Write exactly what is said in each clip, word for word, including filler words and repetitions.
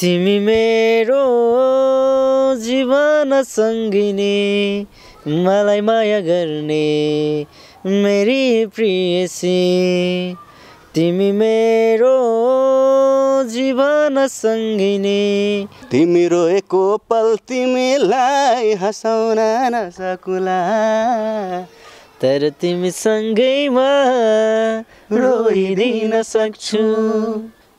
तिमी मेरो जीवन संगिनी मलाई माया गर्ने मेरी प्रियसी तिमी मेरो जीवन संगिनी तिमी रोएको पल तिमीलाई हसाउन नसकुला तर तिमी सँगैमा रोइदिन सक्छु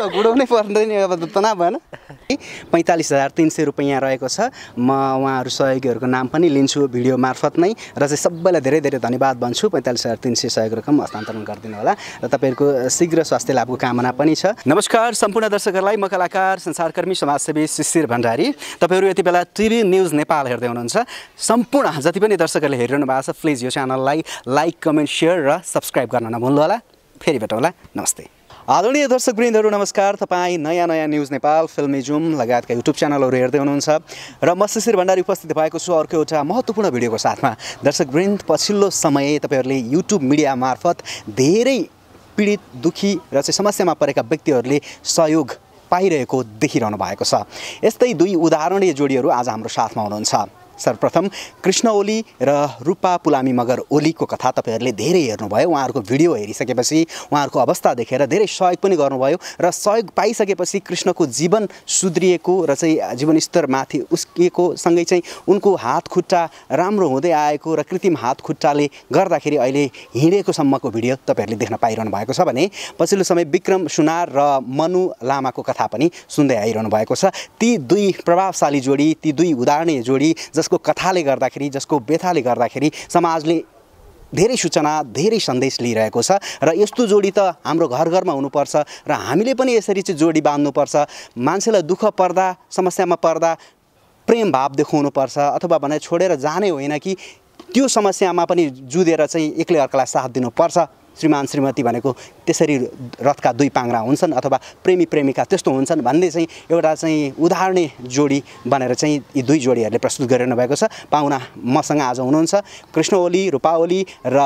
त गुडाउनै पर्दैन अब त तना भएन पैंतालीस हजार तीन सय रुपैयाँ रहेको छ म उहाँहरु सहयोगीहरुको नाम पनि लिन्छु भिडियो मार्फत नै र चाहिँ सबैलाई धेरै धेरै धन्यवाद भन्छु पैंतालीस हजार तीन सय सहयोग रकम हस्तान्तरण गर्दिन होला र तपाईहरुको शीघ्र स्वास्थ्य लाभको कामना पनि छ। नमस्कार सम्पूर्ण दर्शकहरुलाई म कलाकार संसारकर्मी समाजसेवी शिशिर भण्डारी तपाईहरु यति बेला टिभी न्यूज नेपाल हेर्दै हुनुहुन्छ सम्पूर्ण जति पनि दर्शकहरुले हेरिरहनु भएको छ प्लिज यो च्यानललाई लाइक कमेन्ट शेयर र सब्स्क्राइब गर्न नभुल्नु होला फेरि भेटौँला नमस्ते। आदरणीय दर्शक वृन्दहरु नमस्कार तपाई नयाँ नयाँ न्यूज नेपाल फिल्मी जुम लगायतका युट्युब च्यानलहरु हेर्दै हुनुहुन्छ र म शिशिर भण्डारी उपस्थित भएको छु अर्को एउटा महत्त्वपूर्ण भिडियोको साथमा। दर्शक वृन्द पछिल्लो समय तपाईहरुले युट्युब मिडिया मार्फत धेरै पीडित दुखी र चाहिँ समस्यामा परेका व्यक्तिहरुले सहयोग पाइरहेको देखिरहनु भएको छ। यस्तै दुई उदाहरणीय जोडीहरु आज हाम्रो साथमा हुनुहुन्छ। सर्वप्रथम कृष्ण ओली र रूपा पुलामी मगर ओलीको कथा तपाईहरुले धेरै हेर्नुभयो उहाँहरुको भिडियो हेरिसकेपछि उहाँहरुको अवस्था देखेर धेरै सहयोग पनि गर्नुभयो र सहयोग पाइसकेपछि कृष्णको जीवन सुध्रिएको र चाहिँ जीवनस्तरमाथि उसको सँगै चाहिँ उनको हात खुट्टा राम्रो हुँदै आएको र कृत्रिम हात खुट्टाले गर्दाखेरि अहिले हिँडेको सम्मको भिडियो तपाईहरुले देख्न पाइरहनु भएको छ भने पछिल्लो समय बिक्रम सुनार र मनु लामाको कथा पनि सुन्दै आइरहनु भएको छ। ती दुई प्रभावशाली जोडी ती दुई उदाहरणीय जोडी जसको कथाले गर्दाखेरि जसको व्यथाले गर्दाखेरि समाजले धेरै सूचना धेरै सन्देश लिइरहेको छ र यस्तो जोडी त हाम्रो घर घरमा हुनुपर्छ र हामीले पनि यसरी चाहिँ जोडी बाँध्नुपर्छ मान्छेलाई दुःख पर्दा समस्यामा पर्दा प्रेम भाव देखाउनुपर्छ अथवा भने छोडेर जाने होइन कि त्यो समस्यामा पनि जुधेर चाहिँ एक्लै अर्कालाई साथ दिनुपर्छ। श्रीमान श्रीमती भनेको त्यसरी रथका दुई पाङ्ग्रा हुन्छन् अथवा प्रेमी प्रेमिका त्यस्तो हुन्छन् भन्दै चाहिँ एउटा चाहिँ उदाहरणीय जोडी बनेर चाहिँ यी दुई जोडीहरूले प्रस्तुत गरिरहनु भएको छ। पाहुना मसँग आज हुनुहुन्छ कृष्ण ओली रूपा ओली र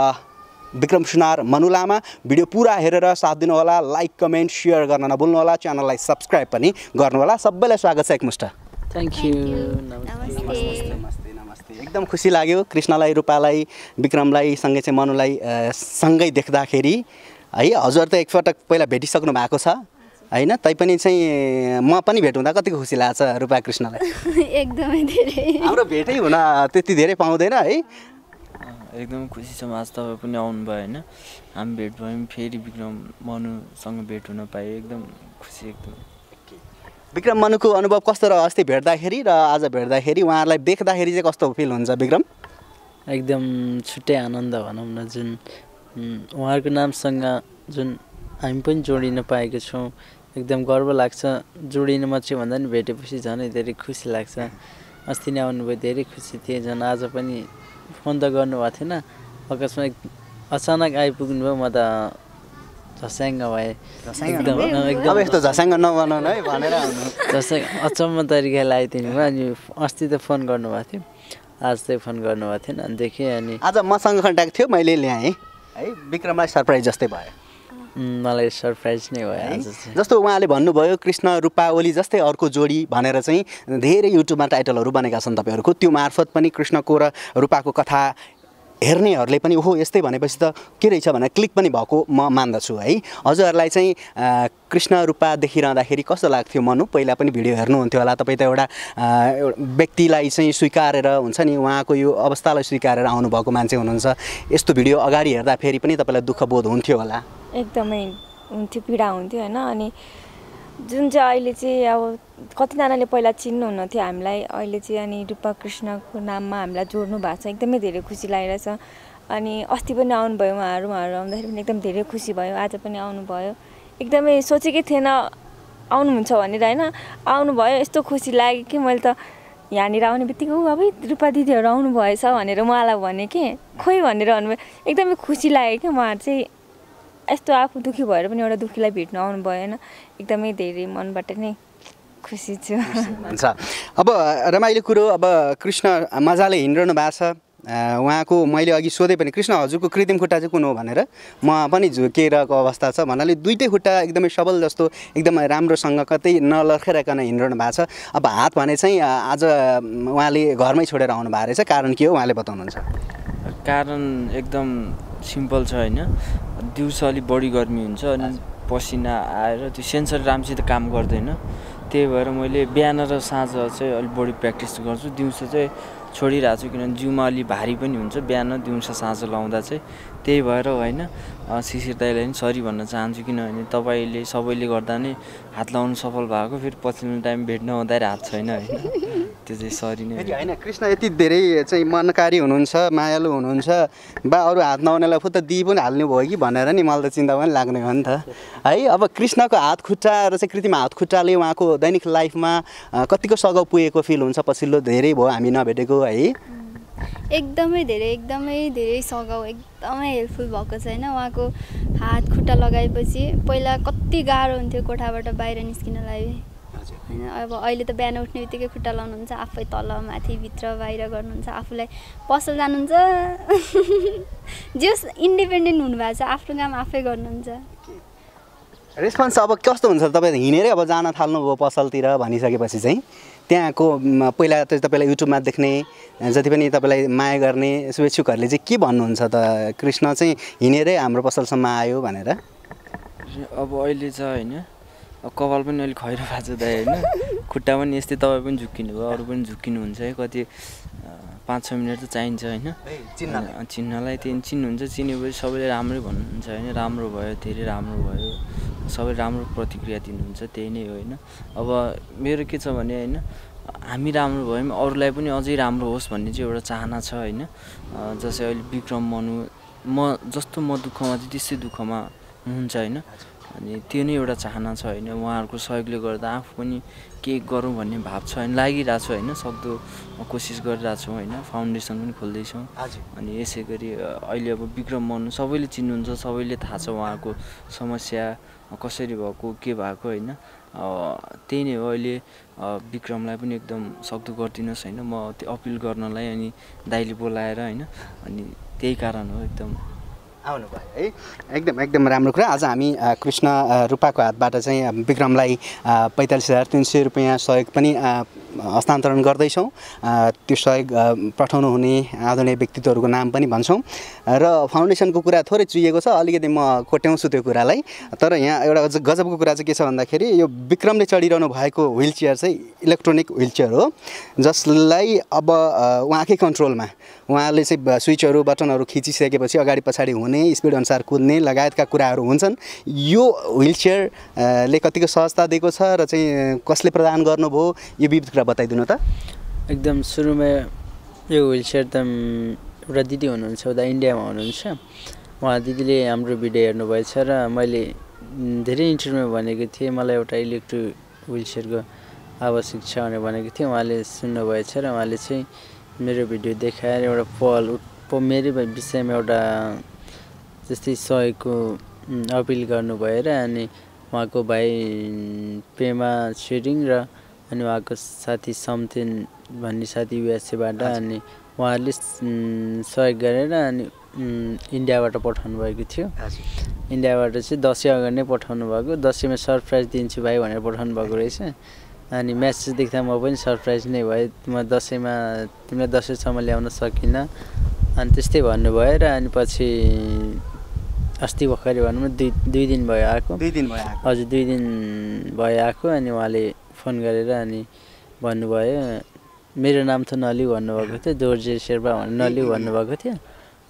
बिक्रम सुनार मनु लामा। भिडियो पुरा हेरेर साथ दिनुहोला लाइक कमेन्ट सेयर गर्न नभुल्नुहोला च्यानललाई सब्स्क्राइब पनि गर्नुहोला। सबैलाई स्वागत छ एकमुष्ट। थ्यांक यू नमस्ते। एकदम खुसी लाग्यो कृष्णलाई रूपालाई विक्रमलाई सँगै चाहिँ मनुलाई सँगै देख्दाखेरि है हजुर त एकपटक पहिला भेटिसक्नु भएको छ हैन तैपनि चाहिँ म पनि भेट हुँदा कतिको खुसी लाग्छ रूपा कृष्णलाई? एकदमै धेरै हाम्रो भेटै हुन त्यति धेरै पाउँदैन है एकदम खुसी छ आज तपाई पनि आउनु भयो हैन हामी भेट भयौँ फेरि विक्रम मनुसँग भेट हुन पाए एकदम खुसी। एकदम विक्रम मनुको अनुभव कस्तो रह्यो अस्ति भेट्दाखेरि र आज भेट्दाखेरि उहाँहरूलाई देख्दाखेरि चाहिँ कस्तो फिल हुन्छ विक्रम? एकदम छुट्टै आनन्द भनौँ न जुन उहाँहरूको नामसँग जुन हामी पनि जोडिन पाएको छौँ एकदम गर्व लाग्छ जोडिन मात्रै भन्दा पनि भेटेपछि झनै धेरै खुसी लाग्छ। अस्ति नै आउनुभयो धेरै खुसी थिएँ झन् आज पनि फोन त गर्नुभएको थिएन अकस्मात अचानक आइपुग्नु भयो म त झस्याङ्ग भए एकदम यस्तो झस्याङ्ग नबनाउनु है भनेर जस्तै अचम्म तरिकाले आइदिनु भयो अनि अस्ति त फोन गर्नुभएको थियो आज चाहिँ फोन गर्नुभएको थिएन अनि देखेँ अनि आज मसँग कन्ट्याक्ट थियो मैले ल्याएँ है विक्रमलाई सरप्राइज जस्तै भयो मलाई सरप्राइज नै भयो आज चाहिँ। जस्तो उहाँले भन्नुभयो कृष्ण रूपा ओली जस्तै अर्को जोडी भनेर चाहिँ धेरै युट्युबमा टाइटलहरू बनेका छन् तपाईँहरूको त्यो मार्फत पनि कृष्णको र रूपाको कथा हेर्नेहरूले पनि ओहो यस्तै भनेपछि त के रहेछ भनेर क्लिक पनि भएको म मान्दछु है। हजुरहरूलाई चाहिँ कृष्ण रूपा देखिरहँदाखेरि कस्तो लाग्थ्यो मनु? पहिला पनि भिडियो हेर्नुहुन्थ्यो होला तपाईँ त एउटा व्यक्तिलाई चाहिँ स्वीकारेर हुन्छ नि उहाँको यो अवस्थालाई स्वीकारेर आउनुभएको मान्छे हुनुहुन्छ यस्तो भिडियो अगाडि हेर्दाखेरि पनि तपाईँलाई दुःख बोध हुन्थ्यो होला? एकदमै हुन्थ्यो पीडा हुन्थ्यो होइन अनि जुन चाहिँ अहिले चाहिँ अब कतिजनाले पहिला चिन्नुहुन्थ्यो हामीलाई अहिले चाहिँ अनि रूपा कृष्णको नाममा हामीलाई जोड्नु भएको छ एकदमै धेरै खुसी लागिरहेछ अनि अस्ति पनि आउनुभयो उहाँहरू उहाँहरू आउँदाखेरि पनि एकदम धेरै खुसी भयो आज पनि आउनुभयो एकदमै सोचेकै थिएन आउनुहुन्छ भनेर होइन आउनुभयो यस्तो खुसी लाग्यो कि मैले त यहाँनिर आउने बित्तिकै ऊ अब रूपा दिदीहरू आउनु भएछ भनेर उहाँलाई भने कि खोइ भनेर भन्नुभयो एकदमै खुसी लाग्यो कि उहाँहरू चाहिँ यस्तो आफू दुःखी भएर पनि एउटा दुःखीलाई भेट्न आउनुभयो होइन एकदमै धेरै मनबाट नै खुशी छु हुन्छ अब रमाइलो कुरो अब कृष्ण मजाले हिँड्नु भएको छ उहाँको मैले अघि सोधे पनि कृष्ण हजुरको कृत्रिम खुट्टा चाहिँ कुन हो भनेर म पनि झुकेरको अवस्था छ भन्नाले दुईटै खुट्टा एकदमै सबल जस्तो एकदमै राम्रोसँग कतै नलखेरकन हिँड्नु भएको छ अब हात भने चाहिँ आज उहाँले घरमै छोडेर आउनु भएको रहेछ कारण के हो उहाँले बताउनुहुन्छ कारण एकदम सिम्पल छ हैन दिउँसो अलि बढी गर्मी हुन्छ अनि पसिना आएर त्यो सेन्सर राम्रोसित काम गर्दैन त्यही भएर मैले बिहान र साँझ चाहिँ अलि बढी प्र्याक्टिस गर्छु दिउँसो चाहिँ छोडिराछु किनभने जिउमा अलि भारी पनि हुन्छ बिहान दिउँसो साँझ लाउँदा चाहिँ त्यही भएर हैन शिशिर दाइलाई पनि सरी भन्न चाहन्छु किनभने तपाईले सबैले गर्दा नै हात लाउन सफल भएको फेरि पछिल्लो टाइम भेट्न हुँदा हात छैन हैन त्यो चाहिँ सरी नै हैन कृष्ण यति धेरै चाहिँ मनकारी हुनुहुन्छ मायालु हुनुहुन्छ बा अरु हात नआउनेलाई फुत दिइ पनि हाल्नु भयो कि भनेर नि मलाई त चिन्ता पनि लाग्ने हो नि त है अब कृष्णको हात खुट्टा र चाहिँ कृत्रिम हात खुट्टाले उहाँको दैनिक लाइफमा कतिको सघाउ पुगेको फिल हुन्छ पछिल्लो धेरै भयो हामी नभेटेको है एकदमै धेरै एकदमै धेरै सघाउ एकदमै हेल्पफुल भएको छ हैन उहाँको हात खुट्टा लगाएपछि पहिला कति गाह्रो हुन्थ्यो कोठाबाट बाहिर निस्किनलाई हैन अब अहिले त बिहान उठ्नेबित्तिकै खुट्टा लाउनुहुन्छ आफै तल माथि भित्र बाहिर गर्नुहुन्छ आफुलाई पसल जानुहुन्छ जस इन्डिपेन्डेन्ट हुनुभएको छ आफ्नो काम आफै गर्नुहुन्छ रेस्पोन्स अब कस्तो हुन्छ तपाईले हिनेरै अब जान थाल्नु भयो पसलतिर भनिसकेपछि चाहिँ त्यहाँको पहिला त तपाईलाई युट्युबमा देख्ने जति पनि तपाईलाई माया गर्ने शुभेच्छुकहरूले चाहिँ के भन्नुहुन्छ त कृष्ण चाहिँ हिनेरै हाम्रो पसलसम्म आयो भनेर अब अहिले चाहिँ हैन कपाल पनि अलि खैरो भएको छ दाइ हैन खुट्टा पनि यस्तै तपाई पनि झुक्किनु भयो अरु पनि झुक्किनुहुन्छ है कति पाँच छ मिनेट त चाहिन्छ हैन चिन्हलाई चिन्हलाई त्यही चिन्नुहुन्छ चिनेपछि सबैले राम्रो भन्नुहुन्छ हैन राम्रो भयो धेरै राम्रो भयो सबै राम्रो प्रतिक्रिया दिनुहुन्छ त्यही नै हो हैन अब मेरो के छ भने हैन हामी राम्रो भयौं अरूलाई पनि अझै राम्रो होस् भन्ने चाहिँ एउटा चाहना छ हैन जसै अहिले विक्रम मनु म जस्तो म दुःखमा त्यस्तै दुःखमा हुनुहुन्छ हैन अनि त्यो नै एउटा चाहना छ हैन उहाँहरुको सहयोगले गर्दा आफू पनि के गरौं भन्ने भाव छ हैन लागिराछ हैन सक्दो कोसिस गरिराछु हैन फाउन्डेसन पनि खोल्दै छौं अनि यसैगरी अहिले अब विक्रम मनु सबैले चिन्नुहुन्छ सबैले थाहा छ उहाँको समस्या कसरी भएको के भएको हैन त्यही नै हो अहिले विक्रमलाई पनि एकदम सक्दो गर्दिनुस् हैन म त्यो अपील गर्नलाई अनि दाइले बोलाएर हैन अनि त्यही कारण हो एकदम आउनु भयो है एकदम एकदम राम्रो कुरा आज हामी कृष्ण रूपाको हातबाट चाहिँ विक्रमलाई पैंतालीस हजार तीन सय रुपैयाँ सहयोग पनि हस्तान्तरण गर्दैछौँ त्यो सहयोग पठाउनु हुने आदरणीय व्यक्तित्वहरूको नाम पनि भन्छौँ र फाउन्डेसनको कुरा थोरै चुइएको छ अलिकति म कोट्याउँछु त्यो कुरालाई तर यहाँ एउटा गजबको कुरा चाहिँ के छ भन्दाखेरि यो विक्रमले चढिरहनु भएको व्हील चेयर चाहिँ इलेक्ट्रोनिक व्हील चेयर हो जसलाई अब उहाँकै कन्ट्रोलमा उहाँले चाहिँ स्विचहरू बटनहरू खिचिसकेपछि अगाडि पछाडि हुने स्पिड अनुसार कुद्ने लगायतका कुराहरू हुन्छन् यो व्हील चेयरले कतिको सहजता दिएको छ र चाहिँ कसले प्रदान गर्नुभयो यो विविध बताइदिनु त एकदम सुरुमा यो व्हील चेयर त एउटा दिदी हुनुहुन्छ उता इन्डियामा हुनुहुन्छ उहाँ दिदीले हाम्रो भिडियो हेर्नुभएछ र मैले धेरै इन्टरभ्यूमा भनेको थिएँ मलाई एउटा इलेक्ट्रिक व्हील चेयरको आवश्यक छ भनेर भनेको थिएँ उहाँले सुन्नुभएछ र उहाँले चाहिँ मेरो भिडियो देखाएर एउटा पहल मेरै विषयमा एउटा जस्तै सहयोगको अपिल गर्नुभयो र अनि उहाँको भाइ पेमा छेरिङ र अनि उहाँको साथी समथिन भन्ने साथी युएसएबाट अनि उहाँहरूले सहयोग गरेर अनि इन्डियाबाट पठाउनु भएको थियो इन्डियाबाट चाहिँ दसैँ अगाडि नै पठाउनु भएको दसैँमा सरप्राइज दिन्छु भाइ भनेर पठाउनु भएको रहेछ अनि म्यासेज देख्दा म पनि सरप्राइज नै भएँ म दसैँमा तिमीलाई दसैँसम्म ल्याउन सकिनँ अनि त्यस्तै भन्नुभयो र अनि पछि अस्ति भर्खरै भन्नु दुई दुई दिन भयो आएको दुई दिन भयो हजुर दुई दिन भयो आएको अनि उहाँले फोन गरेर अनि भन्नुभयो मेरो नाम त नलिउ भन्नुभएको थियो दोर्जे शेर्पा भनेर नलिउ भन्नुभएको थियो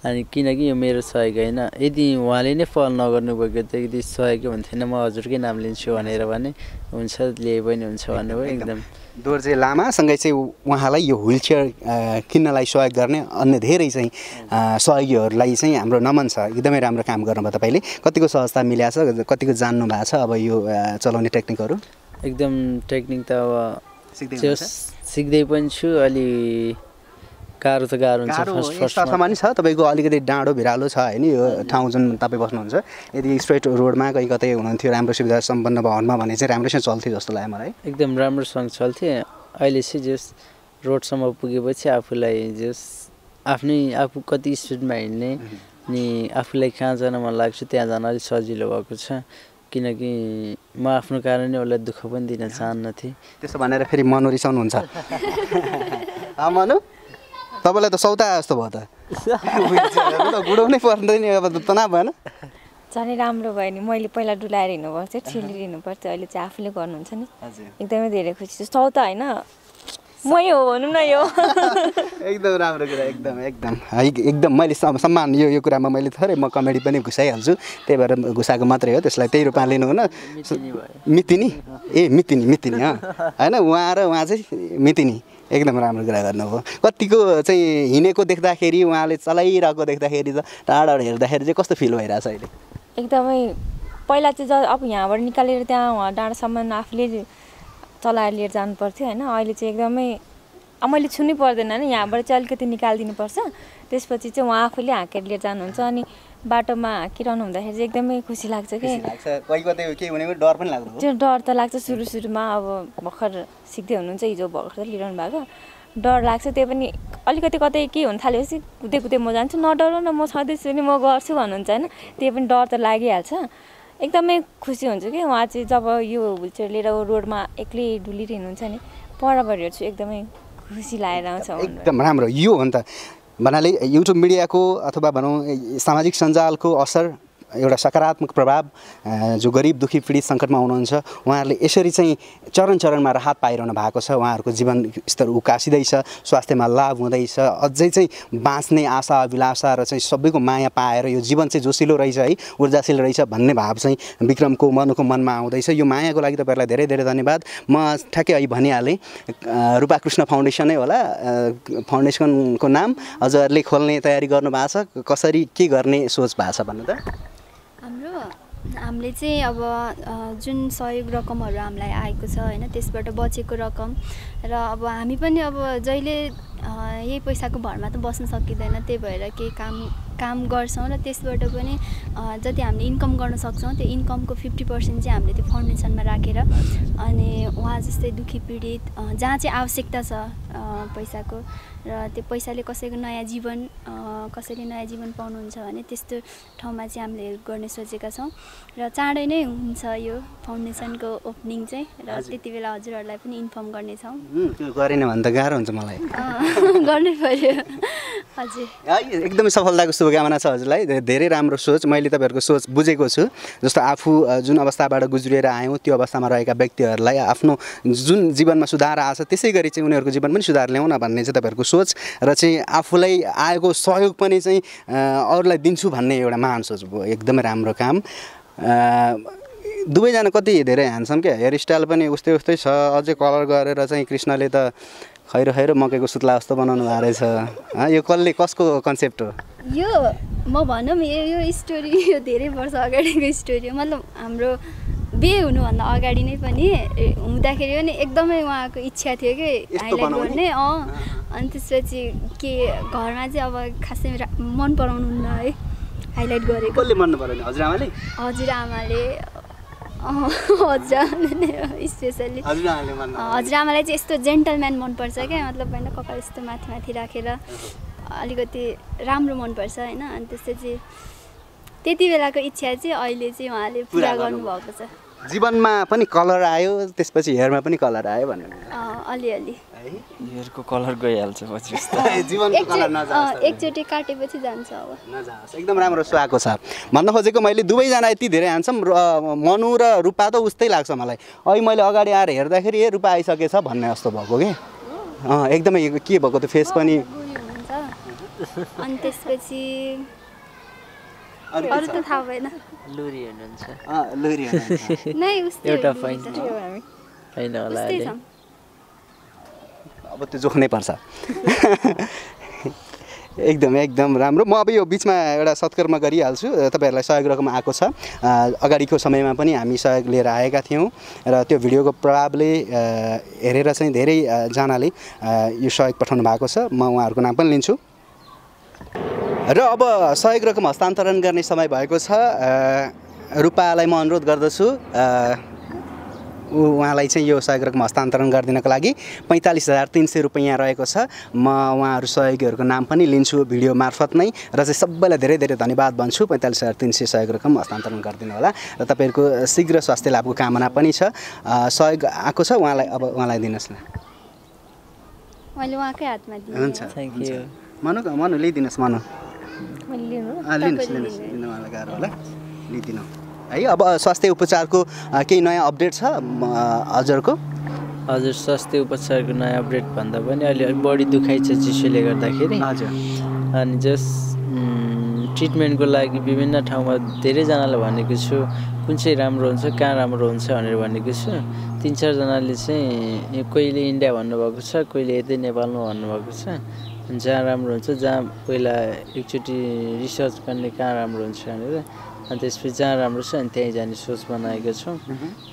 अनि किनकि यो मेरो सहयोग हैन यदि उहाँले नै फल नगर्नु भएको थियो यदि सहयोग हुन्थेन म हजुरकै नाम लिन्छु भनेर भने हुन्छ लिए पनि हुन्छ भन्नुभयो एकदम दोर्जे लामासँगै चाहिँ उहाँलाई यो व्हील चेयर किन्नलाई सहयोग गर्ने अन्य धेरै चाहिँ सहयोगीहरूलाई चाहिँ हाम्रो नमन छ एकदमै राम्रो काम गर्नुभयो तपाईँले कतिको सहजता मिल्याछ कतिको जान्नु भएको छ अब यो चलाउने टेक्निकहरू एकदम टेक्निक त अब सिक्दै पनि छु अलि गाह्रो त गाह्रो हुन्छ फर्स्ट फर्स्ट सामान्य छ तपाईको अलिकति डाँडो भिरालो छ हैन यो ठाउँ जुन तपाई बस्नुहुन्छ यदि स्ट्रेट रोडमा कतै कतै हुनुहुन्थ्यो राम्रो सुविधा सम्पन्न भवनमा भने चाहिँ राम्रोसँग चल्थ्यो जस्तो लाग्यो मलाई एकदम राम्रोसँग चल्थे अहिले चाहिँ जस रोड सम्म पुगेपछि आफुलाई जस आफ्नै आफु कति स्पिडमा हिँड्ने नि आफुलाई कहाँ जान मन लाग्छ त्यहाँ जान अलि सजिलो भएको छ किनकि म आफ्नो कारणले उलाई दुःख पनि दिन चाहन्न थिए त्यसो भनेर फेरि मनु रिसाउनु हुन्छ आ मनु तपाईलाई त सौता जस्तो भयो त गुडाउनै पर्दैन अब त तना भएन जने राम्रो भयो नि मैले पहिला डुलाएर हिँड्नु पर्छ ठेलेर हिँड्नु पर्छ अहिले चाहिँ आफुले गर्नुहुन्छ नि एकदमै धेरै खुसी छु सौता हैन मयो भनौं न यो एकदम राम्रो कुरा एकदम एकदम एकदम मैले सम्मान यो यो कुरामा मैले थरे म कमेडी पनि घुसाइहाल्छु त्यही भएर घुसाको मात्रै हो त्यसलाई त्यही रुपमा लिनु हुन मितिनी ए मितिनी मितिनी ह हैन उहाँ र उहाँ चाहिँ मितिनी एकदम राम्रो कुरा गर्नुभयो कतिको चाहिँ हिनेको देख्दाखेरि उहाँले चलाइरहेको देख्दाखेरि टाढाबाट हेर्दाखेरि चाहिँ कस्तो फिल भइराछ अहिले एकदमै पहिला चाहिँ अब यहाँबाट निकालेर त्यहाँ डाँडासम्म आफुले चलाएर लिएर जानु पर्थ्यो हैन अहिले चाहिँ एकदमै मैले छुनु पर्दैन हैन यहाँबाट चाहिँ अलिकति निकाल दिनु पर्छ त्यसपछि चाहिँ उहाँ आफैले हाकेर लिएर जानुहुन्छ अनि बाटोमा हाकिरहनु हुँदाखेरि चाहिँ एकदमै खुसी लाग्छ के लाग्छ कतै कतै के हुनेको डर पनि लाग्छ त्यो डर त लाग्छ सुरु सुरुमा अब भर्खर सिक्दै हुनुहुन्छ हिजो भर्खर लिइरहनु भएको डर लाग्छ त्यो पनि अलिकति कतै के हुन थालेपछि कुदे कुदे म जान्छु नडराउन म सधैँ नि म गर्छु भन्नुहुन्छ हैन त्यो पनि डर त लागिहाल्छ एकदमै खुसी हुन्छु के उहाँ चाहिँ जब यो व्हीलचेयर लिएर रोडमा एक्लै डुलिरहनुहुन्छ नि परबाट हेर्छु एकदमै खुसी लागेर आउँछ एकदम राम्रो यो हो नि त भन्नाले युट्युब मिडियाको अथवा भनौँ सामाजिक सञ्जालको असर एउटा सकारात्मक प्रभाव जो गरिब दुखी पीडित संकटमा हुनुहुन्छ उहाँहरूले यसरी चाहिँ चरण चरणमा राहत पाइरहनु भएको छ उहाँहरूको जीवन स्तर उकासिदै छ स्वास्थ्यमा लाभ हुँदैछ अझै चाहिँ बाँच्ने आशा अभिलाषा र चाहिँ सबैको माया पाएर यो जीवन चाहिँ जोसिलो रहेछ है ऊर्जाशील रहेछ भन्ने भाव चाहिँ विक्रमको मनुको मनमा आउँदैछ यो मायाको लागि तपाईहरुलाई धेरै धेरै धन्यवाद म ठ्याक्कै अहिले भनिहालेँ रूपा कृष्ण फाउन्डेसनै होला फाउन्डेसनको नाम हजुरहरूले खोल्ने तयारी गर्नु भएको छ कसरी के गर्ने सोच भएको छ भन्नु त हामीले चाहिँ अब जुन सहयोग रकमहरु हामीलाई आएको छ हैन त्यसबाट बचेको रकम र अब हामी पनि अब जहिले यही पैसाको भरमा त बस्न सकिदैन त्यही भएर के काम काम गर्छौं र त्यसबाट पनि जति हामीले इन्कम गर्न सक्छौं त्यो इन्कमको पचास प्रतिशत चाहिँ हामीले त्यो फाउन्डेसनमा राखेर अनि उहाँ जस्तै दुखी पीडित जहाँ चाहिँ आवश्यकता छ पैसाको र त्यो पैसाले कसैको नयाँ जीवन कसैले नयाँ जीवन पाउनुहुन्छ भने त्यस्तो ठाउँमा चाहिँ हामीले हेल्प गर्ने सोचेका छौं र चाँडै नै हुन्छ यो फाउन्डेसनको ओपनिङ चाहिँ र त्यतिबेला हजुरहरुलाई पनि इन्फर्म गर्ने छौं त्यो गरेन भने त गाह्रो हुन्छ मलाई गर्नै पर्यो हजुर एकदमै सफलताको शुभकामना छ हजुरलाई धेरै राम्रो सोच मैले तपाईहरुको सोच बुझेको छु जस्तो आफू जुन अवस्थाबाट गुज्रिएर आयौं त्यो अवस्थामा रहेका व्यक्तिहरुलाई आफ्नो जुन जीवनमा सुधार आछ त्यसैगरी चाहिँ उनीहरुको जीवन पनि सुधार ल्याउन भन्ने चाहिँ तपाईहरुको सोच र चाहिँ आफूलाई आएको सहयोग पनि चाहिँ अरूलाई दिन्छु भन्ने एउटा महान सोच हो एकदमै राम्रो काम दुवैजना कति धेरै ह्यान्डसम के हेयर स्टाइल पनि उस्तै उस्तै छ अझै कलर गरेर चाहिँ कृष्णले त खैरो खैरो मकैको सुत्ला जस्तो बनाउनु भएको रहेछ यो कसले कसको कन्सेप्ट हो यो म भनौँ यो यो स्टोरी यो धेरै वर्ष अगाडिको स्टोरी हो मतलब हाम्रो बिहे हुनुभन्दा अगाडि नै पनि हुँदाखेरि पनि एकदमै उहाँको इच्छा थियो कि हाइलाइट गर्ने अँ अनि त्यसपछि के घरमा चाहिँ अब खासै मन पराउनुहुन्न है हाइलाइट गरेको कसले मन पराउनु हजुरआमाले हजुरआमाले हजुरआमाले स्पेसली हजुरआमालाई चाहिँ यस्तो जेन्टलम्यान मनपर्छ क्या मतलब होइन कपाल यस्तो माथि माथि राखेर अलिकति राम्रो मनपर्छ होइन अनि त्यसपछि त्यति बेलाको इच्छा चाहिँ अहिले चाहिँ उहाँले पुरा गर्नुभएको छ जीवनमा पनि कलर आयो त्यसपछि हेयरमा पनि कलर आयो भन्नु अलिअलि हेयरको कलर गइहाल्छ पछि जीवनको कलर नजान्छ एकचोटी काटेपछि जान्छ अब नजान्छ एकदम राम्रो सुहाएको छ भन्न खोजेको मैले दुवैजना यति धेरै ह्यान्डसम मनु र रूपा त उस्तै लाग्छ मलाई अहिले मैले अगाडि आएर हेर्दाखेरि ए रूपा आइसकेछ भन्ने जस्तो भएको के अँ एकदमै के भएको त्यो फेस पनि अनि त्यसपछि अरु त थाहा भएन लुरी हुनुहुन्छ अ लुरी हुनुहुन्छ नै उस्तै एउटा फाइन थियो हामी हैन होला अहिले अब त्यो जोख्नै पर्छ एकदम एकदम राम्रो म अब यो बीचमा एउटा सत्कर्म गरिहाल्छु तपाईहरुलाई सहयोग रकम आएको छ अगाडीको समयमा पनि हामी सहयोग लिएर आएका थियौ र त्यो भिडियोको प्रभावले हेरेर चाहिँ धेरै जनाले यो सहयोग पठाउनु भएको छ म उहाँहरुको नाम पनि लिन्छु र अब सहयोग रकम हस्तान्तरण गर्ने समय भएको छ रुपालाई म अनुरोध गर्दछु उहाँलाई चाहिँ यो सहयोग रकम हस्तान्तरण गरिदिनको लागि पैंतालीस हजार तीन सय रुपैयाँ रहेको छ म उहाँहरु सहयोगीहरुको नाम पनि लिन्छु भिडियो मार्फत नै र चाहिँ सबैलाई धेरै धेरै धन्यवाद भन्छु पैंतालीस हजार तीन सय सहयोग रकम हस्तान्तरण गरिदिनु होला र तपाईहरुको शीघ्र स्वास्थ्य लाभको कामना पनि छ सहयोग आको छ उहाँलाई अब उहाँलाई दिनुस् न मैले उहाँकै हातमा दिन्छु हुन्छ थ्यांक यू मनु मनु लिदिनुस् मनु मैले लिनु अ लिनुस् लिनुस् लिनु उहाँलाई गाह्रो होला लिदिनु है अब स्वास्थ्य उपचारको केही नयाँ अपडेट छ हजुरको हजुर स्वास्थ्य उपचारको नयाँ अपडेट भन्दा पनि अलि बडी दुखाइ छ चिसोले गर्दाखेरि हजुर अनि जस ट्रिटमेन्टको लागि विभिन्न ठाउँमा धेरै जनाले भनेको छु कुन चाहिँ राम्रो हुन्छ कहाँ राम्रो हुन्छ भनेर भनेको छु तीन चार जनाले चाहिँ कोहीले इन्डिया भन्नुभएको छ कोहीले यतै नेपालमा भन्नुभएको छ जहाँ राम्रो हुन्छ जहाँ पहिला एकचोटी रिसर्च गर्ने कहाँ राम्रो हुन्छ भनेर And this pizza ramros and things and shoes when I get home.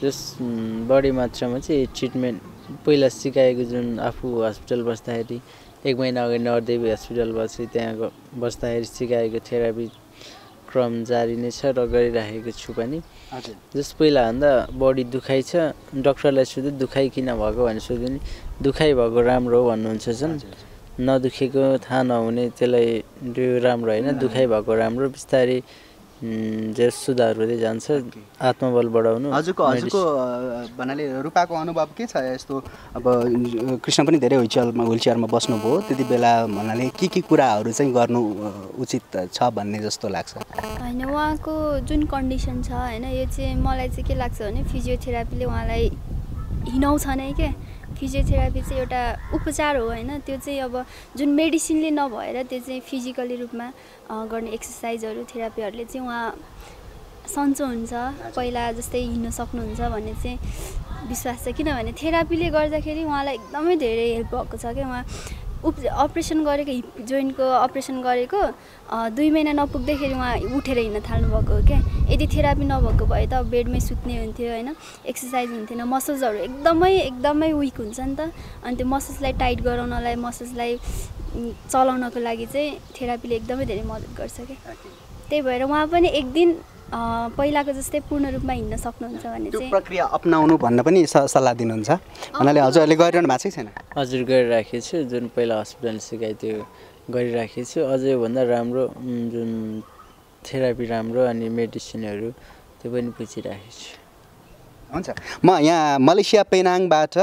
This body much treatment Pula Sika Guzun Afu Hospital was tidy. Egwena Nord Devi Hospital was it and was tired Sika therapy from Zarinesa or Gorida Higa Chupani. This Pula and the body Dukaita, Doctor Lashuda Dukaikina Wago and Sudan Dukai Wago Ramro and Nunchazan. No Dukiko Hanauni till I do Ramraina Dukai Wago Ramro Pistari. जस सुधार हुँदै जान्छ आत्मबल बढाउनु हजुरको हजुरको बनाले रुपाको अनुभव के छ यस्तो अब कृष्ण पनि धेरै व्हीलचेयरमा व्हीलचेयरमा बस्नु भयो त्यति बेला भन्नाले के के कुराहरु चाहिँ गर्नु उचित छ भन्ने जस्तो लाग्छ हैन उहाँको जुन कन्डिसन छ हैन यो चाहिँ मलाई चाहिँ के लाग्छ भने फिजियोथेरापीले उहाँलाई हिनाउँछ नै के फिजियोथेरापी चाहिँ एउटा उपचार हो हैन त्यो चाहिँ अब जुन मेडिसिनले नभएर त्यो चाहिँ फिजिकली रुपमा गर्ने एक्सरसाइजहरु थेरापीहरुले चाहिँ उहाँ सन्चो हुन्छ पहिला जस्तै हिन्न सक्नुहुन्छ भन्ने चाहिँ विश्वास छ किनभने थेरापीले गर्दाखेरि उहाँलाई एकदमै धेरै हेल्प भएको छ के उहाँ अपरेसन गरेको हिप जोइन्टको अपरेसन गरेको दुई महिना नपुग्दाखेरि उहाँ उठेर हिँड्न थाल्नु भएको हो के यदि थेरापी नभएको भए त बेडमै सुत्ने हुन्थ्यो हैन एक्सरसाइज हुन्थेन मसल्सहरु एकदमै एकदमै वीक हुन्छ नि त अनि त्यो मसल्सलाई टाइट गराउनलाई मसल्सलाई चलाउनको लागि चाहिँ थेरापीले एकदमै धेरै मद्दत गर्छ के त्यही भएर उहाँ पनि एक दिन पहिलाको जस्तै पूर्ण रूपमा हिँड्न सक्नुहुन्छ भन्ने चाहिँ त्यो प्रक्रिया अपनाउनु भन्न पनि सल्लाह दिनुहुन्छ उहाँले हजुरले गरिरहनु भएको छैन हजुर गरिराखेको छु जुन पहिला अस्पतालले सिकाइ त्यो गरिराखेको छु अझै भन्दा राम्रो जुन थेरापी राम्रो अनि मेडिसिनहरु त्यो पनि बुझिराखेको छु हुन्छ म यहाँ मलेसिया पेनाङबाट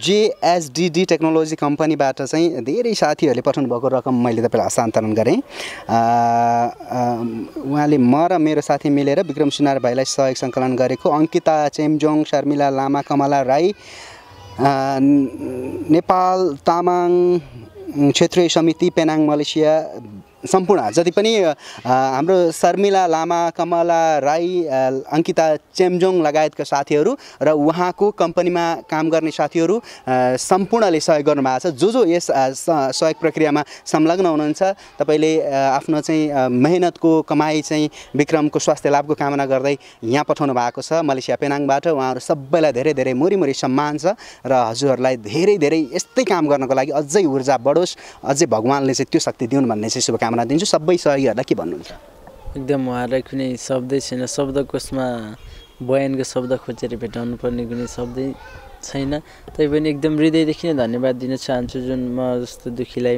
जेएसडीडी टेक्नोलोजी कम्पनीबाट चाहिँ धेरै साथीहरुले पठाउनु भएको रकम मैले तपाईलाई हस्तान्तरण गरे उहाँले म र मेरो साथी मिलेर विक्रम सुनार भाइलाई सहयोग संकलन गरेको अंकिता चेमजोङ शर्मिला लामा कमला राई नेपाल तामाङ क्षेत्रीय समिति पेनाङ मलेसिया सम्पूर्ण जति पनि हाम्रो शर्मिला लामा कमला राई अंकिता चेमजोङ लगायतका साथीहरु र उहाँको कम्पनीमा काम गर्ने साथीहरु सम्पूर्णले सहयोग गर्नु भएको छ जो जो यस सहयोग प्रक्रियामा संलग्न हुनुहुन्छ तपाईले आफ्नो चाहिँ मेहनतको कमाई चाहिँ विक्रमको स्वास्थ्य लाभको कामना गर्दै यहाँ पठाउनु भएको छ मलेसिया पेनाङबाट उहाँहरु सबैलाई धेरै धेरै मुरीमुरी सम्मान छ र हजुरहरुलाई धेरै धेरै यस्तै काम गर्नको लागि अझै ऊर्जा बढोस् अझै भगवानले चाहिँ त्यो शक्ति दिउन् भन्ने चाहिँ शुभकामना दिन्छु सबै सहयोगीहरुलाई के भन्नुहुन्छ एकदम उहाँहरुलाई कुनै शब्दै छैन शब्दकोशमा बयानको शब्द खोजेर भेटाउनु पर्ने कुनै शब्दै छैन तैपनि एकदम हृदयदेखि नै धन्यवाद दिन चाहन्छु जुन म जस्तो दुखीलाई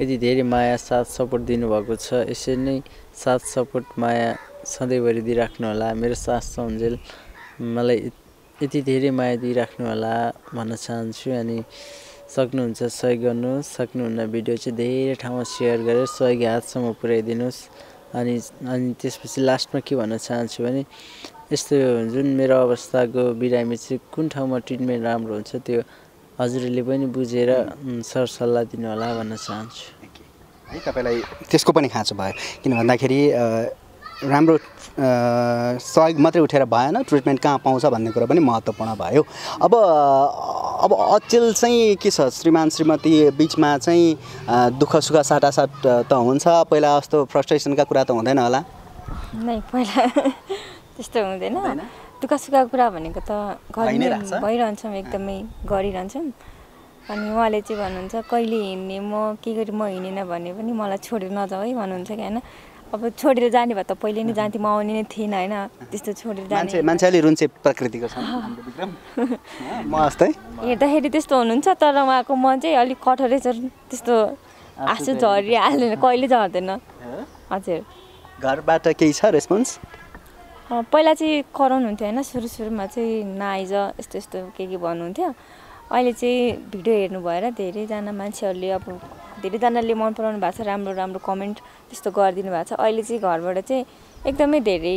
यति धेरै माया साथ सपोर्ट दिनुभएको छ यसरी नै साथ सपोर्ट माया सधैँभरि दिइराख्नु होला मेरो सास सन्जेल मलाई यति धेरै माया दिइराख्नु होला भन्न चाहन्छु अनि सक्नुहुन्छ सहयोग गर्नुहोस् सक्नुहुन्न भिडियो चाहिँ धेरै ठाउँमा शेयर गरेर सहयोगी हातसम्म पुर्याइदिनुस् अनि अनि त्यसपछि लास्टमा के भन्न चाहन्छु भने यस्तो जुन मेरो अवस्थाको बिरामी चाहिँ कुन ठाउँमा ट्रिटमेन्ट राम्रो हुन्छ त्यो हजुरले पनि बुझेर सरसल्लाह दिनु होला भन्न चाहन्छु है तपाईलाई त्यसको पनि खाँचो भयो किन भन्दाखेरि राम्रो सहयोग मात्रै उठेर भएन ट्रिटमेन्ट कहाँ पाउँछ भन्ने कुरा पनि महत्त्वपूर्ण भयो अब अब अचेल चाहिँ के छ श्रीमान श्रीमती बीचमा चाहिँ दुःख सुख साटासाट त हुन्छ पहिला जस्तो फ्रस्ट्रेसनका कुरा त हुँदैन होला नै पहिला त्यस्तो हुँदैन दुःख सुखको कुरा भनेको त गरिरहेछ भइरहन्छम एकदमै गरिरहन्छम अनि उहाँले चाहिँ भन्नुहुन्छ कहिले हिन्ने म के गरी म हिनेन भने पनि मलाई छोडेर नजाऊ है भन्नुहुन्छ के हैन अब छोडेर जाने भए त पहिले नै जान्थे म आउने नै थिइन हैन त्यस्तो छोडेर जाने मान्छे मान्छेले रुन्चे प्रकृतिको छ हाम्रो विक्रम म अस्ते हेर्दाखेरि त्यस्तो हुनुहुन्छ तर उहाँको मन चाहिँ अलि कठोरै छ त्यस्तो आँसु झरिहाल्दैन कहिले झर्दैन हजुर घरबाट केही छ रेस्पोन्स पहिला चाहिँ कराउनुहुन्थ्यो हैन सुरु सुरुमा चाहिँ नाइज यस्तो यस्तो के के भन्नुहुन्थ्यो अहिले चाहिँ भिडियो हेर्नु भएर धेरैजना मान्छेहरुले अब धेरैजनाले मन पराउनु भएको छ राम्रो राम्रो कमेन्ट त्यस्तो गरिदिनु भएको छ अहिले चाहिँ घरबाट चाहिँ एकदमै धेरै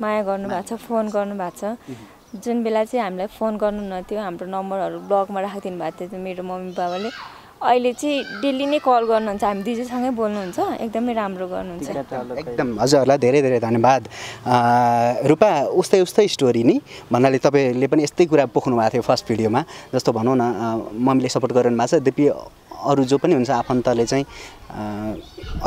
माया गर्नु भएको छ फोन गर्नु भएको छ जुन बेला चाहिँ हामीलाई फोन गर्नु नथ्यो हाम्रो नम्बरहरु ब्लकमा राखिदिनु भएको थियो मेरो मम्मी बाबाले अहिले चाहिँ डेली नै कल गर्नुहुन्छ हामी दुईजनासँगै बोल्नुहुन्छ एकदमै राम्रो गर्नुहुन्छ एकदम हजुरहरुलाई धेरै धेरै धन्यवाद रुपा उस्तै उस्तै स्टोरी नि भन्नाले तपाईहरुले पनि यस्तै कुरा पोख्नु भएको थियो फर्स्ट भिडियोमा जस्तो भनौं न मम्मीले सपोर्ट गर्नु भएको छ दिपी अरु जो पनि हुन्छ आफन्तले चाहिँ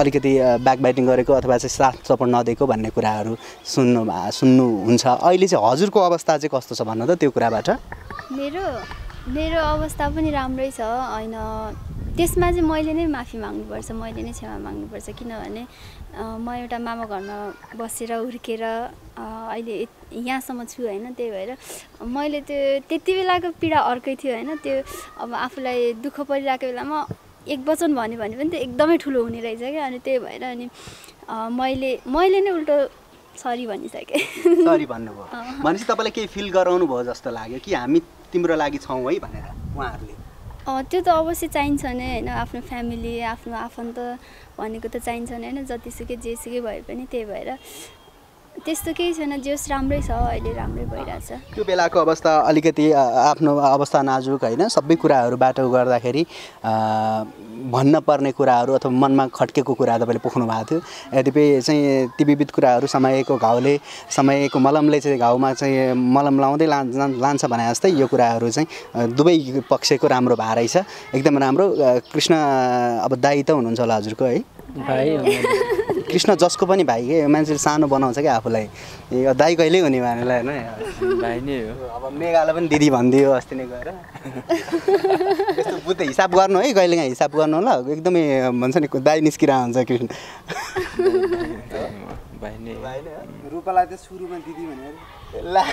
अलिकति ब्याक बाइटिङ गरेको अथवा चाहिँ साथ सपोर्ट नदिएको भन्ने कुराहरु सुन्नु सुन्नु हुन्छ अहिले चाहिँ हजुरको अवस्था चाहिँ कस्तो छ भन्नु त त्यो कुराबाट मेरो मेरो अवस्था पनि राम्रै छ हैन त्यसमा चाहिँ मैले नै माफी माग्नुपर्छ मैले नै क्षमा माग्नुपर्छ किनभने म एउटा मामा घरमा बसेर हुर्केर अहिले यहाँसम्म छु हैन त्यही भएर मैले त्यो त्यतिबेलाको पीडा अर्कै थियो हैन त्यो अब आफुलाई दुःख परिरहेको बेलामा एक वचन भन्यो भने पनि त्यो एकदमै ठुलो हुने रहेछ के अनि त्यही भएर अनि मैले मैले नै उल्टो सरी भनिसके सरी भन्नुभयो भनेपछि तपाईलाई के फिल गराउनु भयो जस्तो लाग्यो कि हामी तिम्रो लागि छौ है भनेर उहाँहरुले अ त्यो त अवश्य चाहिन्छ नै हैन आफ्नो फ्यामिली आफ्नो आफन्त भनेको त चाहिन्छ नै हैन जतिसुकै जेसुकै भए पनि त्यही भएर त्यस्तो केही छैन जोस राम्रै छ अहिले राम्रै भइराछ त्यो बेलाको अवस्था अलिकति आफ्नो अवस्था नाजुक हैन सबै कुराहरुबाट गर्दाखेरि भन्न पर्ने कुराहरु अथवा मनमा खटकेको कुरा तपाईले पोख्नु भएको थियो यद्यपि चाहिँ ती विविध कुराहरु समयको घाउले समयको मलमले चाहिँ घाउमा चाहिँ मलम लाउँदै लान्छ भने जस्तै यो कुराहरु चाहिँ दुबै पक्षको राम्रो भराइ छ एकदम राम्रो कृष्ण अब दाइ त हुनुहुन्छ होला हजुरको है भाइ कृष्ण जसको पनि भाइ के मान्छेले सानो बनाउँछ के आफुलाई यो दाइ कहिले हुने भनेलाई हैन भाइ नै हो अब मेगाले पनि दिदी भन्दियो अस्ति नै गएर त्यस्तो बुते हिसाब गर्नु है कहिले गाई हिसाब गर्नु होला एकदमै भन्छ नि दाइ निस्किरा हुन्छ कृष्ण भाइ नै भाइ नै रुपालाई त सुरुमा दिदी भनेर ला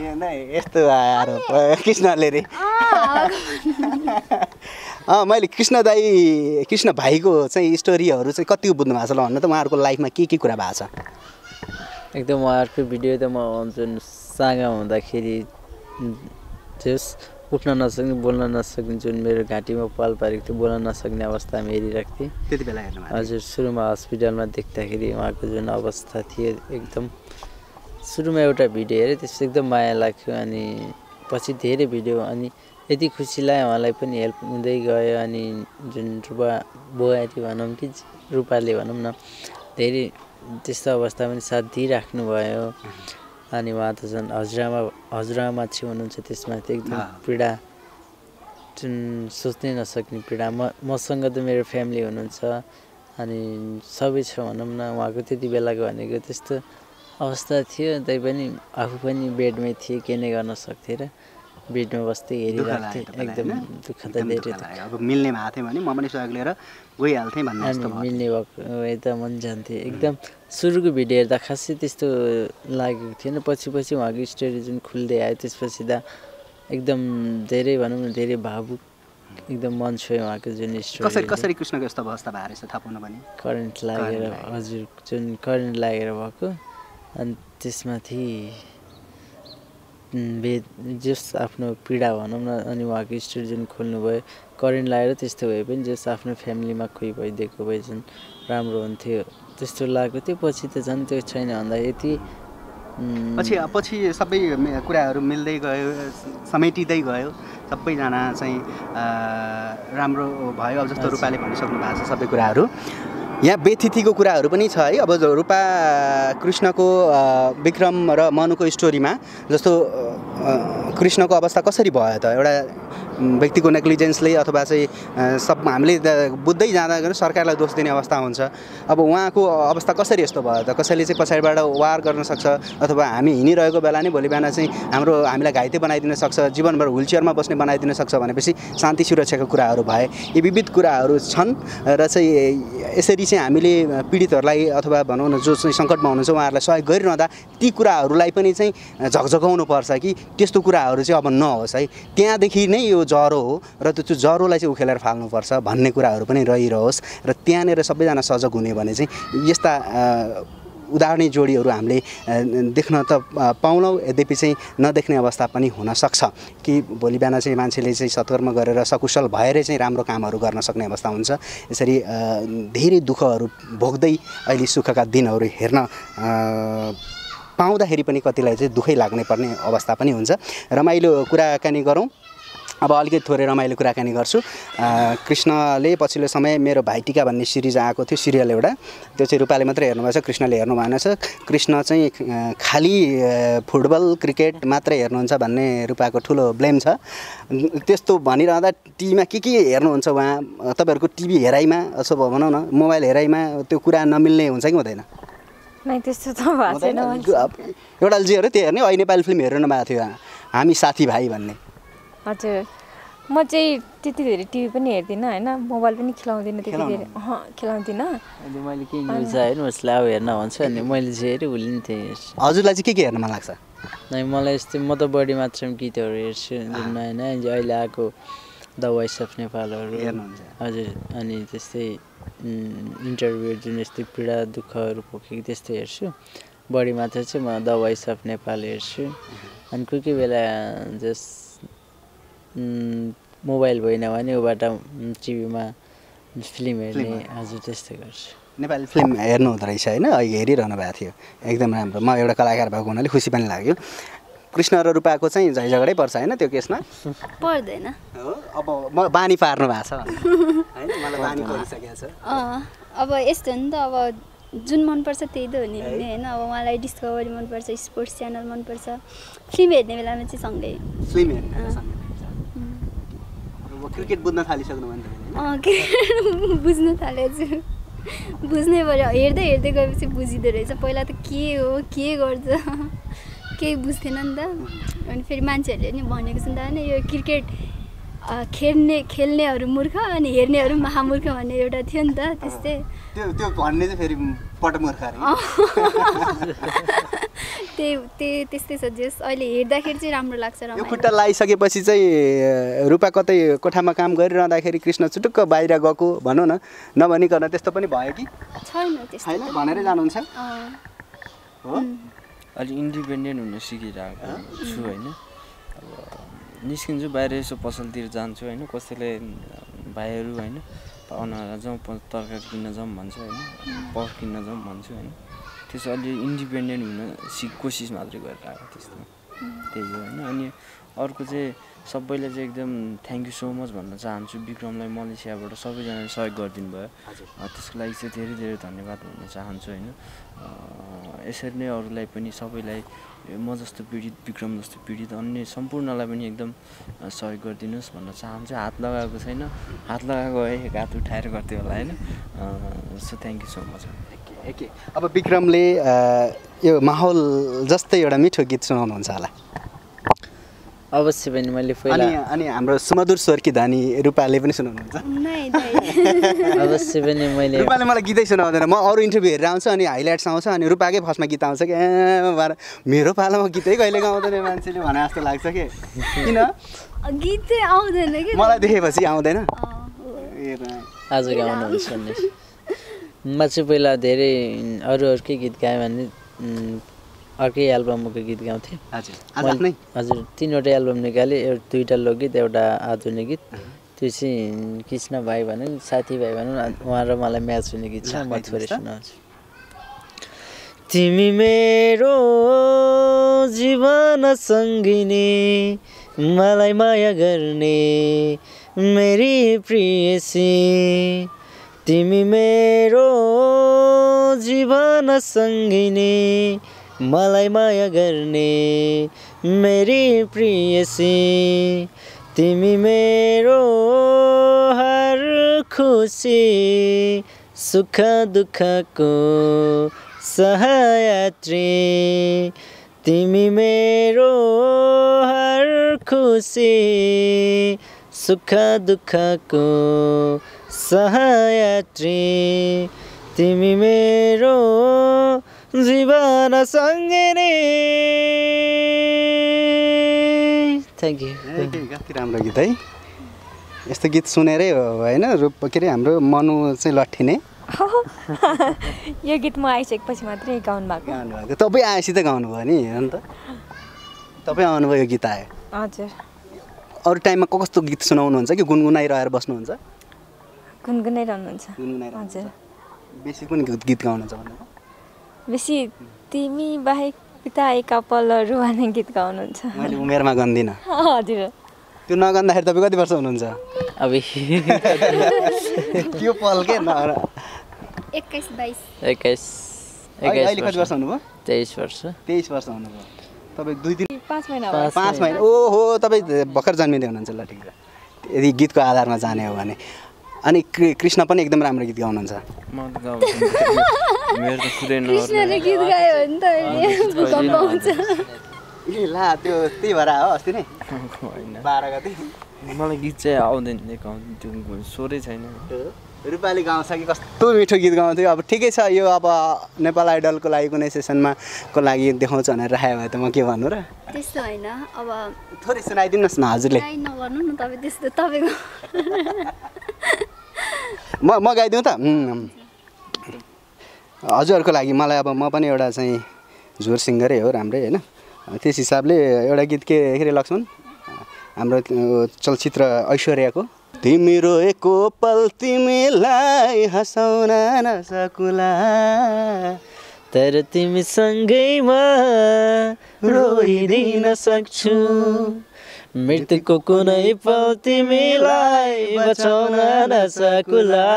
यो नै यस्तो आएर कृष्णले रे अ मैले कृष्ण दाइ कृष्ण भाइको चाहिँ स्टोरीहरु चाहिँ कति बुझ्नु भएको छ ल भन्नु त उहाँहरुको लाइफमा के के कुरा भएको छ एकदम उहाँहरुको भिडियो त म जुन सागा हुँदाखेरि जस उठ्न नसक्ने बोल्न नसक्ने जुन मेरो घाँटीमा पाल पारेको थियो बोल्न नसक्ने अवस्था हेरिरहेको थिएँ त्यति बेला हेर्नु हजुर सुरुमा अस्पतालमा देख्दाखेरि उहाँको जुन अवस्था थियो एकदम सुरुमा एउटा भिडियो हेरे त्यसपछि एकदम माया लाग्यो अनि पछि धेरै भिडियो अनि यति खुसी लाग्यो उहाँलाई पनि हेल्प हुँदै गयो अनि जुन रुपा बुहारी भनौँ कि रुपाले भनौँ न धेरै त्यस्तो अवस्थामा पनि साथ दिइराख्नु भयो अनि उहाँ त झन् हजुरआमा हजुरआमा चाहिँ हुनुहुन्छ त्यसमा चाहिँ एकदम पीडा जुन सोच्नै नसक्ने पीडा म मसँग त मेरो फ्यामिली हुनुहुन्छ अनि सबै छ भनौँ न उहाँको त्यति बेलाको भनेको त्यस्तो अवस्था थियो तैपनि आफू पनि बेडमै थिएँ के नै गर्न सक्थेँ र बेडमा बस्दै हेरिरहेको थिएँ एकदम दुःख त धेरै अब मिल्ने भएको थियो भने म पनि सहयोग लिएर गइहाल्थेँ भन्ने जस्तो भयो मिल्ने भएको यता मन जान्थेँ एकदम सुरुको भिडियो हेर्दा खासै त्यस्तो लागेको थिएन पछि पछि उहाँको स्टोरी जुन खुल्दै आयो त्यसपछि त एकदम धेरै भनौँ न धेरै भावुक एकदम मन छोयो उहाँको जुन स्टोरी कसरी कसरी कृष्णको यस्तो अवस्था भएको रहेछ थाहा पाउनु भने करेन्ट लागेर हजुर जुन करेन्ट लागेर भएको अनि त्यसमाथि बे जस आफ्नो पीडा भनौँ न अनि उहाँको स्टोरी जुन खोल्नुभयो करेन्ट लागेर त्यस्तो भए पनि जस आफ्नो फ्यामिलीमा कोही भइदिएको भए झन् राम्रो हुन्थ्यो त्यस्तो लागेको थियो पछि त झन् त्यो छैन भन्दा यति पछि पछि सबै कुराहरू मिल्दै गयो समेटिँदै गयो सबैजना चाहिँ राम्रो भयो अब जस्तो रुपाले भनिसक्नु भएको छ सबै कुराहरू यहाँ बेथितिको कुराहरु पनि छ है अब रुपा कृष्णको विक्रम र मनुको स्टोरीमा जस्तो कृष्णको अवस्था कसरी भयो त एउटा व्यक्तिको नेग्लिजेन्सले अथवा चाहिँ सब हामीले बुझ्दै जाँदा गरे सरकारलाई दोष दिने अवस्था हुन्छ अब उहाँको अवस्था कसरी यस्तो भयो त कसैले चाहिँ पछाडीबाट वार गर्न सक्छ अथवा हामी हिँडिरहेको बेला नै भोलि बिहान चाहिँ हाम्रो हामीलाई घाइते बनाइदिन सक्छ जीवनभर व्हीलचेयरमा बस्ने बनाइदिन सक्छ भनेपछि शान्ति सुरक्षाको कुराहरू भए यी विविध कुराहरू छन् र चाहिँ यसरी चाहिँ हामीले पीडितहरुलाई अथवा भनौं न जो चाहिँ संकटमा हुनुहुन्छ उहाँहरुलाई सहयोग गरिरहँदा ती कुराहरूलाई पनि चाहिँ झकझकाउनु पर्छ कि त्यस्तो कुराहरू चाहिँ अब नहोस् है त्यहाँदेखि नै यो जरो हो र त्यो जरोलाई चाहिँ उखेलेर फाल्नु पर्छ भन्ने कुराहरू पनि रहिरहोस् र त्यहाँनेर सबैजना सजग हुने भने चाहिँ यस्ता उदाहरणीय जोडीहरू हामीले देख्न त पाउँलौ यद्यपि चाहिँ नदेख्ने अवस्था पनि हुन सक्छ कि भोलि बिहान चाहिँ मान्छेले चाहिँ सत्कर्म गरेर सकुशल भएर चाहिँ राम्रो कामहरू गर्न सक्ने अवस्था हुन्छ यसरी धेरै दुःखहरू भोग्दै अहिले सुखका दिनहरू हेर्न पाउँदाखेरि पनि कतिलाई चाहिँ दुखै लाग्ने पर्ने अवस्था पनि हुन्छ रमाइलो कुराकानी गरौँ अब अलिकति थोरै रमाइलो कुराकानी गर्छु कृष्णले पछिल्लो समय मेरो भाइटिका भन्ने सिरिज आएको थियो सिरियल एउटा त्यो चाहिँ रुपाले मात्र हेर्नु भएको छ कृष्णले हेर्नु भएन छ कृष्ण चाहिँ खाली फुटबल क्रिकेट मात्रै हेर्नुहुन्छ भन्ने रुपाको ठुलो ब्लेम छ त्यस्तो भनिरहँदा टिभीमा के के हेर्नुहुन्छ उहाँ तपाईहरुको टिभी हेराइमा अथवा भनौं न मोबाइल हेराइमा त्यो कुरा नमिल्ने हुन्छ कि हुँदैन नाइ त्यस्तो त भएको छैन एउटा जिहरु त्यो हेर्ने अहिले नेपाली फिल्म हेर्नु भएको थियो हामी साथीभाइ भन्ने हजुर म चाहिँ त्यति धेरै टिभी पनि हेर्दिनँ हैन मोबाइल पनि खिलाउँदिनँ त्यति धेरै अह खिलाउँदिनँ अनि मैले के न्यूज आएन उसले अब हेर्न भन्छ अनि मैले चाहिँ उलिन्थे हजुरलाई चाहिँ के के हेर्न मन लाग्छ नाइ मलाई यस्तै म त बडी मात्रम गीतहरु हेर्छु जुन हैन अहिले आको द वॉइस अफ नेपालहरु हेर्नुहुन्छ हजुर अनि त्यस्तै इन्टरभ्यु जुन यस्तै पीडा दुःखहरु पोखेको त्यस्तै हेर्छु बडी मात्र चाहिँ म द वॉइस अफ नेपाल हेर्छु अनि कुन के बेला जस्ट मोबाइल भएन भने उबाट टिभीमा फिल्म हेर्ने हजुर त्यस्तै गर्छु नेपाली फिल्म हेर्नु हुँदो रहेछ हैन हेरिरहनु भएको थियो एकदम राम्रो म एउटा कलाकार भएको हुनाले खुसी पनि लाग्यो कृष्ण र रुपाको चाहिँ झै झगडै पर्छ हैन त्यो केसमा पर्दैन हो अब म बानी पार्नु भएको छ हैन मलाई बानी परिसकेको छ अ अब यस्तो नि त अब जुन मन पर्छ त्यही त हो नि हैन अब मलाई डिस्कभरी मन पर्छ स्पोर्ट्स च्यानल मन पर्छ फिल्म हेर्ने बेलामा चाहिँ सँगै फिल्म हेर्नु क्रिकेट बुझ्न थालिसक्नु भने हैन अ बुझ्न थालेछु बुझ्नै पर्यो हेर्दै हेर्दै गएपछि बुझिदो रहेछ पहिला त के हो के गर्छ केही बुझ्थेन नि त अनि फेरि मान्छेहरूले नि भनेको छ नि त हैन यो क्रिकेट खेल्ने खेल्नेहरू मूर्ख अनि हेर्नेहरू महामूर्ख भन्ने एउटा थियो नि त त्यस्तै त्यो त्यो भन्ने चाहिँ फेरि पटमूर्ख अरे त्यही त्यस्तै छ जस अहिले हेर्दाखेरि चाहिँ राम्रो लाग्छ र यो खुट्टा लागिसकेपछि चाहिँ रुपा कतै कोठामा काम गरिरहँदाखेरि कृष्ण चुटुक्क बाहिर गएको भनौँ न नभनिकन त्यस्तो पनि भयो कि छैन त्यस्तो हैन भनेरै जानुहुन्छ हो अलि इन्डिपेन्डेन्ट हुन सिकिरहेको छु हैन अब निस्किन्छु बाहिर यसो पसलतिर जान्छु हैन कसैले भाइहरू हैन पाउनहरु जाउँ तरकारी किन्न जाउँ भन्छ हैन पफ किन्न जाउँ भन्छ हैन त्यसो अलि इन्डिपेन्डेन्ट हुन सिक कोसिस मात्रै गरिरहेको त्यस्तो त्यही हो हैन अनि अर्को चाहिँ सबैले चाहिँ एकदम थ्यांक यू सो मच भन्न चाहन्छु विक्रमलाई मलेसियाबाट सबैजनाले सहयोग गरिदिनु भयो त्यसको लागि चाहिँ धेरै धेरै धन्यवाद भन्न चाहन्छु हैन यसरी नै अरूलाई पनि सबैलाई म जस्तो पीडित विक्रम जस्तो पीडित अन्य सम्पूर्णलाई पनि एकदम सहयोग गरिदिनुस् भन्न चाहन्छु हात लगाएको छैन हात लगाएको भए हात उठाएर गर्थे होला हैन so thank you so much okay अब विक्रमले यो माहौल जस्तै एउटा मिठो गीत सुनाउनुहुन्छ होला अवश्य पनि मैले पहिला अनि हाम्रो सुमधुर स्वर्की धानी रुपाले पनि सुनाउनुहुन्छ नाइ नाइ अवश्य पनि मैले रुपाले मलाई गीतै सुनाउँदैन म अरु इन्टरभ्यु हेरेर आउँछु अनि हाइलाइट्स आउँछ अनि रुपाकै फर्स्टमा गीत आउँछ के मेरो पालामा गीतै कहिले गाउँदैन मान्छेले भने जस्तो लाग्छ के किन गीत चाहिँ आउँदैन के मलाई देखेपछि आउँदैन आज गाउनुहुन्छ नि म चाहिँ पहिला धेरै अरु अरुकै गीत गाएँ भने अर्कै एल्बमको गीत गाउँथे हजुर हजुर तीनवटा एल्बम निकाले एउटा दुईटा लोकगीत एउटा आधुनिक गीत त्यो चाहिँ कृष्ण भाइ भनौँ साथीभाइ भनौँ उहाँ र मलाई म्याच हुने गीत छ म थोरै सुनाउँछु तिमी मेरो जीवन सङ्गिनी मलाई माया गर्ने मेरी प्रियसी तिमी मेरो जीवन सङ्गिनी मलाई माया गर्ने मेरी प्रियसी तिमी मेरो हर खुशी सुख दुख को सहयात्री तिमी मेरो हर खुशी सुख दुख को सहयात्री तिमी मेरो जीवन संगिनी. Thank you. राम्रो गीत है. यस्तो गीत सुनेरै हो हैन रुप के रे हाम्रो मनु चाहिँ लठ्ठिने. यो गीत म आइसकेपछि मात्रै गाउन भएको. गाउन भएको. तपाई आएपछि त गाउनु भयो नि हैन त. तपाई आउनु भयो यो गीत आयो. हजुर. अरु टाइममा कस्तो गीत सुनाउनु हुन्छ कि गुनगुनाइरहेर बस्नु हुन्छ? गुनगुनाइरहनु हुन्छ. हजुर. बेसी कुन गीत गाउनु हुन्छ भन्नु? बेसी तिमी बाहेक बिताएका पलहरू भन्ने गीत गाउनु हुन्छ. मैले उमेरमा गन्दिन. हजुर. त्यो नगन्दाखेरि तपाई कति वर्ष हुनुहुन्छ? अबे. त्यो पल के न एक्काइस बाइस एक्काइस एक्काइस वर्ष हुनुभयो तेइस वर्ष तेइस वर्ष हुनुभयो. तपाईं दुई दिन पाँच महिना भयो. पाँच महिना ओहो तपाईँ भर्खर जन्मिँदै हुनुहुन्छ. ल ठिक छ. यदि गीतको आधारमा जाने हो भने अनि कृष्ण पनि एकदम राम्रो गीत गाउनुहुन्छ. म त गाउँछु. मेरो त कुरै नहोस्. कृष्णले गीत गायो भने त भूकम्प हुन्छ. ए ला त्यो त्यही भरा हो अस्ति नै बाह्र गते. मलाई गीत चाहिँ आउँदैन नि गाउनु. त्यो स्वरै छैन. रुपाले गाउँछ कि कस्तो मिठो गीत गाउँथ्यो. अब ठिकै छ. यो अब नेपाल आइडलको लागि कुनै सेसनमा को लागि देखाउँछ भनेर राखेको भए त म के भन्नु र. त्यस्तो होइन. अब थोरै सुनाइदिनुहोस् न हजुरले. नगर्नु न तपाईँ त्यस्तो तपाईँको. म म गाइदिउँ त हजुरहरूको लागि. मलाई अब म पनि एउटा चाहिँ झुर सिङ्गरै हो राम्रै होइन. त्यस हिसाबले एउटा गीत के के लक्ष्मण हाम्रो चलचित्र ऐश्वर्याको तिम्रो एको पल तिमीलाई हँसाउन नसकुला तर तिमी सँगैमा रोइदिन सक्छु मृत्युको कुनै पल तिमीलाई बचाउन नसकुला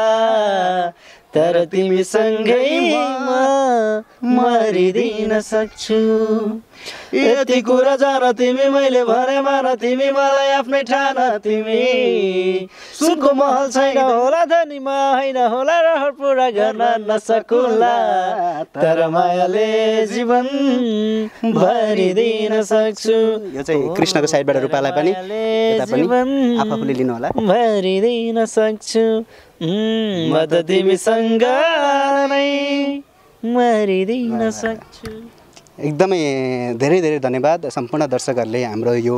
तर तिमी सँगैमा मरिदिन सक्छु. यति कुरा जान तिमी मैले भने मान तिमी मलाई आफ्नै ठान तिमी सुनको महल छैन होला धनीमा होइन होला रहर पुरा गर्न नसकुला तर मायाले जीवन भरिदिन सक्छु. यो चाहिँ कृष्णको साइडबाट रुपालाई पनि यता पनि आफूले लिनु होला. भरिदिन सक्छु म त तिमीसँग नै मरिदिन सक्छु. एकदमै धेरै धेरै धन्यवाद सम्पूर्ण दर्शकहरूले हाम्रो यो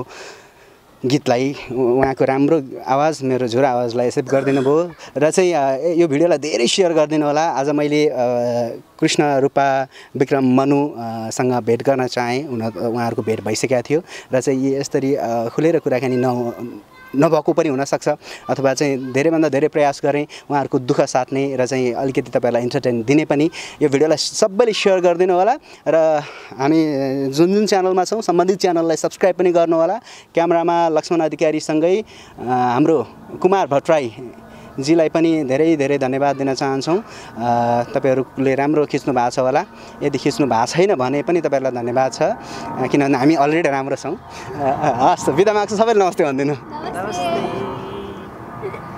गीतलाई उहाँको राम्रो आवाज मेरो झुरा आवाजलाई एक्सेप्ट गरिदिनु भयो र चाहिँ यो भिडियोलाई धेरै सेयर गरिदिनु होला. आज मैले कृष्ण रूपा विक्रम मनुसँग भेट गर्न चाहेँ. उहाँहरूको भेट भइसकेको थियो र चाहिँ यसरी खुलेर कुराकानी न नभएको पनि हुनसक्छ अथवा चाहिँ धेरैभन्दा धेरै प्रयास गरेँ उहाँहरूको दुःख साट्ने र चाहिँ अलिकति तपाईँलाई इन्टरटेन दिने पनि. यो भिडियोलाई सबैले सेयर गरिदिनु होला र हामी जुन जुन च्यानलमा छौँ सम्बन्धित च्यानललाई सब्सक्राइब पनि गर्नु होला. क्यामेरामा लक्ष्मण अधिकारीसँगै हाम्रो कुमार भट्टराईजीलाई पनि धेरै धेरै धन्यवाद दिन चाहन्छौँ. तपाईँहरूले राम्रो खिच्नु भएको छ होला. यदि खिच्नु भएको छैन भने पनि तपाईँहरूलाई धन्यवाद छ किनभने हामी अलरेडी राम्रो छौँ. हस् बिदा माग्छु. सबैले नमस्ते भनिदिनु. Namaste.